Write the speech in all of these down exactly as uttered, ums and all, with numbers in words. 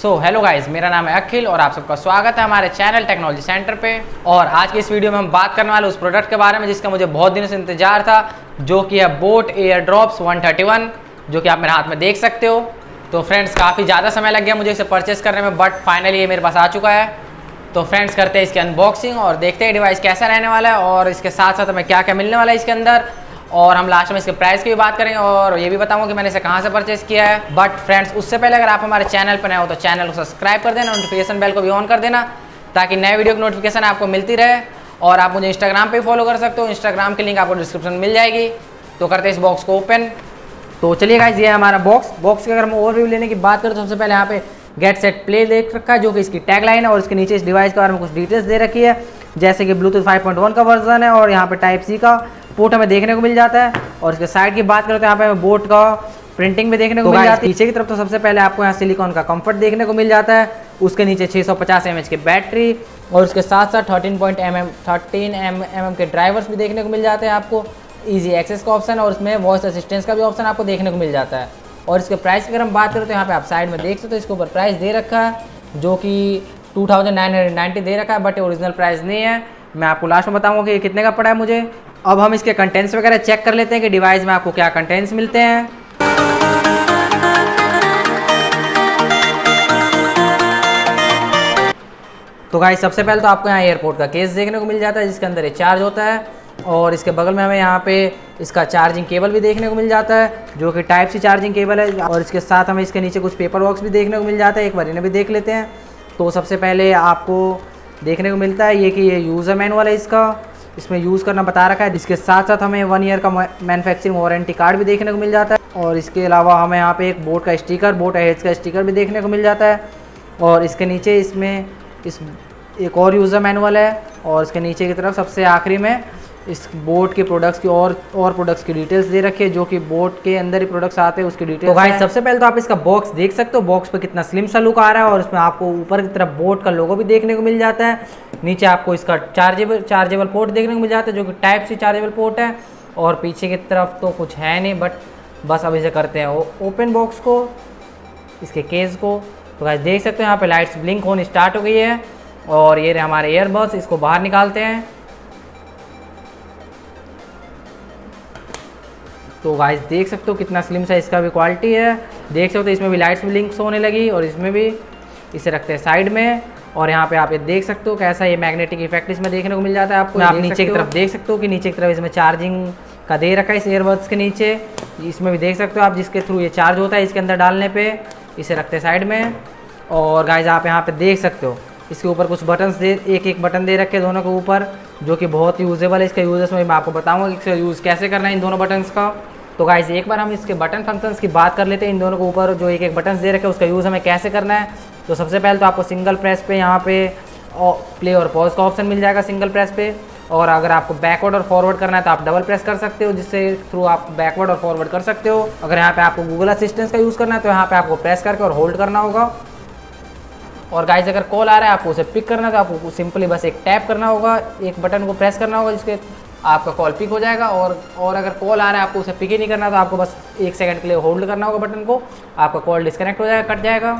So hello guys, मेरा नाम है अखिल और आप सबका स्वागत है हमारे चैनल टेक्नोलॉजी सेंटर पे। और आज की इस वीडियो में हम बात करने वाले उस प्रोडक्ट के बारे में जिसका मुझे बहुत दिनों से इंतजार था, जो कि है boAt Airdropes one thirty one, जो कि आप मेरे हाथ में देख सकते हो। तो फ्रेंड्स, काफ़ी ज़्यादा समय लग गया मुझे इसे परचेस करने में, बट फाइनली ये मेरे पास आ चुका है। तो फ्रेंड्स, करते हैं इसकी अनबॉक्सिंग और देखते हैं डिवाइस कैसा रहने वाला है और इसके साथ साथ हमें क्या क्या मिलने वाला है इसके अंदर, और हम लास्ट में इसके प्राइस की भी बात करेंगे और ये भी बताऊंगा कि मैंने इसे कहाँ से परचेस किया है। बट फ्रेंड्स, उससे पहले अगर आप हमारे चैनल पर नए हो तो चैनल को सब्सक्राइब कर देना, नोटिफिकेशन बेल को भी ऑन कर देना ताकि नए वीडियो की नोटिफिकेशन आपको मिलती रहे। और आप मुझे इंस्टाग्राम पे फॉलो कर सकते हो, इंस्टाग्राम की लिंक आपको डिस्क्रिप्शन मिल जाएगी। तो करते हैं इस बॉक्स को ओपन। तो चलिए गाइस, ये हमारा बॉक्स बॉक्स की अगर हम ओवरव्यू लेने की बात करें तो सबसे पहले यहाँ पे गेट सेट प्ले देख रखा है, जो कि इसकी टैगलाइन है, और इसके नीचे इस डिवाइस के बारे में कुछ डिटेल्स दे रखी है, जैसे कि ब्लूटूथ फाइव पॉइंट वन का वर्जन है और यहाँ पे टाइप सी का पोर्ट हमें देखने को मिल जाता है। और इसके साइड की बात करें तो यहाँ पे हमें बोट का प्रिंटिंग भी देखने को मिल जाती है। पीछे की तरफ तो सबसे पहले आपको यहाँ सिलिकॉन का कंफर्ट देखने को मिल जाता है, उसके नीचे छह सौ पचास एमएच की बैटरी और उसके साथ साथ थर्टीन पॉइंट एम एम के ड्राइवर्स भी देखने को मिल जाते हैं आपको, ईजी एक्सेस का ऑप्शन और उसमें वॉइस असिस्टेंस का भी ऑप्शन आपको देखने को मिल जाता है। और इसके प्राइस की अगर हम बात करें तो यहाँ पे आप साइड में देख सकते हो, इसके ऊपर प्राइस दे रखा है जो कि two thousand nine hundred ninety दे रखा है, बट ओरिजिनल प्राइस नहीं है। मैं आपको लास्ट में बताऊंगा कि ये कितने का पड़ा है मुझे। अब हम इसके कंटेंट्स वगैरह चेक कर लेते हैं कि डिवाइस में आपको क्या कंटेंट्स मिलते हैं। तो गाइस, सबसे पहले तो आपको यहाँ एयरपोर्ट का केस देखने को मिल जाता है जिसके अंदर ये चार्ज होता है, और इसके बगल में हमें यहाँ पे इसका चार्जिंग केबल भी देखने को मिल जाता है जो कि टाइप सी चार्जिंग केबल है। और इसके साथ हमें इसके नीचे कुछ पेपर बॉक्स भी देखने को मिल जाता है, एक बार इन्हें भी देख लेते हैं। तो सबसे पहले आपको देखने को मिलता है ये कि ये यूज़र मैनुअल है, इसका इसमें यूज़ करना बता रखा है। इसके साथ साथ हमें वन ईयर का मैन्युफैक्चरिंग वारंटी कार्ड भी देखने को मिल जाता है, और इसके अलावा हमें यहाँ पे एक बोट का स्टिकर, बोट एयरड्रॉप्स का स्टिकर भी देखने को मिल जाता है। और इसके नीचे इसमें इस एक और यूज़र मैनुअल है, और इसके नीचे की तरफ सबसे आखिरी में इस बोट के प्रोडक्ट्स की और और प्रोडक्ट्स की डिटेल्स दे रखी है, जो कि बोट के अंदर ही प्रोडक्ट्स आते हैं उसकी डिटेल्स। तो भाई, सबसे पहले तो आप इसका बॉक्स देख सकते हो, बॉक्स पे कितना स्लिम सा लुक आ रहा है, और इसमें आपको ऊपर की तरफ बोट का लोगो भी देखने को मिल जाता है। नीचे आपको इसका चार्जेबल चार्जेबल पोर्ट देखने को मिल जाता है जो कि टाइप सी चार्जेबल पोर्ट है, और पीछे की तरफ तो कुछ है नहीं। बट बस अब इसे करते हैं ओपन बॉक्स को, इसके केस को। तो भाई देख सकते हो यहाँ पर लाइट्स ब्लिंक होनी स्टार्ट हो गई है, और ये हमारे एयरबड्स, इसको बाहर निकालते हैं। तो गाइस देख सकते हो कितना स्लिम सा इसका भी क्वालिटी है, देख सकते हो इसमें भी लाइट्स ब्लिंक्स होने लगी, और इसमें भी इसे रखते हैं साइड में। और यहाँ पे आप ये देख सकते हो कैसा ये मैग्नेटिक इफेक्ट इसमें देखने को मिल जाता है आपको। आप नीचे की तरफ देख सकते हो कि नीचे की तरफ इसमें चार्जिंग का दे रखा है इस एयरबड्स के नीचे, इसमें भी देख सकते हो आप, जिसके थ्रू ये चार्ज होता है इसके अंदर डालने पर। इसे रखते हैं साइड में, और गाइस आप यहाँ पर देख सकते हो इसके ऊपर कुछ बटन्स दे एक एक बटन दे रखे दोनों के ऊपर, जो कि बहुत यूजेबल है। इसका यूजेस में मैं आपको बताऊँगा कि इसका यूज़ कैसे करना है इन दोनों बटन्स का। तो गाइस एक बार हम इसके बटन फंक्शंस की बात कर लेते हैं, इन दोनों के ऊपर जो एक एक बटन दे रखे उसका यूज़ हमें कैसे करना है। तो सबसे पहले तो आपको सिंगल प्रेस पे यहाँ पे प्ले और पॉज का ऑप्शन मिल जाएगा सिंगल प्रेस पे, और अगर आपको बैकवर्ड और फॉरवर्ड करना है तो आप डबल प्रेस कर सकते हो, जिससे थ्रू आप बैकवर्ड और फॉरवर्ड कर सकते हो। अगर यहाँ पर आपको गूगल असिस्टेंस का यूज़ करना है तो यहाँ पर आपको प्रेस करके और होल्ड करना होगा। और गाइस अगर कॉल आ रहा है आपको उसे पिक करना है तो आपको सिंपली बस एक टैप करना होगा, एक बटन को प्रेस करना होगा जिसके आपका कॉल पिक हो जाएगा। और और अगर कॉल आ रहा है आपको उसे पिक ही नहीं करना तो आपको बस एक सेकंड के लिए होल्ड करना होगा बटन को, आपका कॉल डिस्कनेक्ट हो जाएगा, कट जाएगा।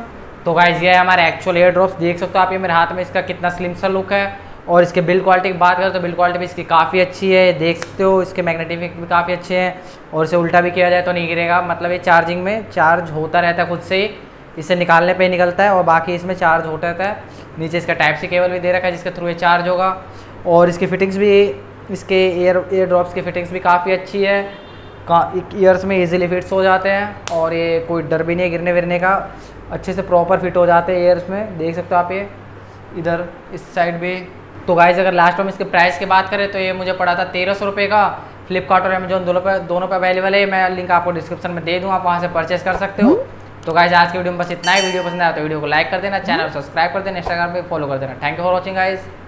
तो गाइस ये हमारा एक्चुअल एयरड्रॉप्स, देख सकते हो आप ये मेरे हाथ में इसका कितना स्लिम सा लुक है। और इसके बिल्ड क्वालिटी की बात करें तो बिल्ड क्वालिटी भी इसकी काफ़ी अच्छी है, देख सकते हो इसके मैग्नेटिक इफेक्ट भी काफ़ी अच्छे हैं, और इसे उल्टा भी किया जाए तो नहीं गिरेगा, मतलब ये चार्जिंग में चार्ज होता रहता है खुद से ही, इसे निकालने पे ही निकलता है, और बाकी इसमें चार्ज होता रहता है। नीचे इसका टाइप सी केबल भी दे रखा है जिसके थ्रू ये चार्ज होगा, और इसकी फिटिंग्स भी, इसके एयर एयर ड्रॉप्स की फिटिंग्स भी काफ़ी अच्छी है, का ईयर्स में इजीली फिट्स हो जाते हैं, और ये कोई डर भी नहीं है गिरने विरने का, अच्छे से प्रॉपर फिट हो जाते हैं ईयर्स में, देख सकते हो आप ये इधर इस साइड भी। तो गाइस अगर लास्ट में इसके प्राइस की बात करें तो ये मुझे पड़ा था तेरह सौ रुपये का, फ्लिपकार्ट और अमेजोन दोनों पर दोनों पर अवेलेबल है, मैं लिंक आपको डिस्क्रिप्शन में दे दूँ, आप वहाँ से परचेस कर सकते हो। तो गाइस आज की वीडियो में बस इतना ही, वीडियो पसंद आया तो वीडियो को लाइक कर देना, चैनल को सब्सक्राइब कर देना, इंस्टाग्राम पे फॉलो कर देना। Thank you for watching guys.